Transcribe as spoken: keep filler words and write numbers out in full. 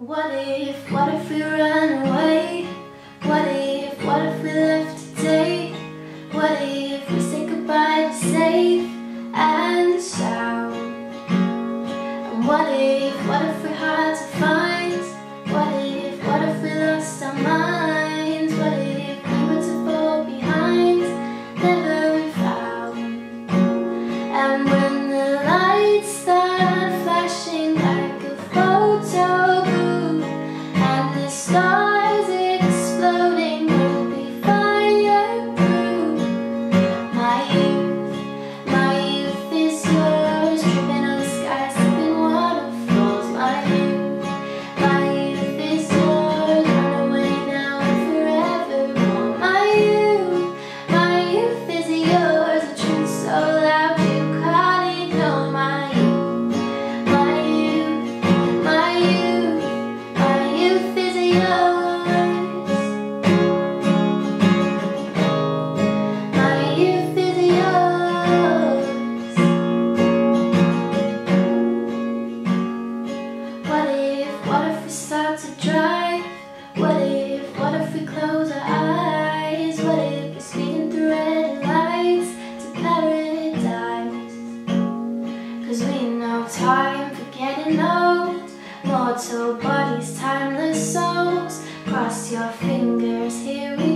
What if, what if we ran away? What if, what if we left today? What if we say goodbye safe and sound? And what if, what if we're hard to find? What if, what if we lost our minds? What if we were to fall behind, never be found? And when the lights start flashing like a photo, stars exploding, we'll be fireproof. My youth, my youth is yours, tripping on the sky, sipping waterfalls. My youth, my youth is yours, run away now and forevermore. My youth, my youth is yours, a tune so loud you can't ignore. My youth, my youth, my youth, my youth is yours. Time for getting old, mortal bodies, timeless souls. Cross your fingers, here we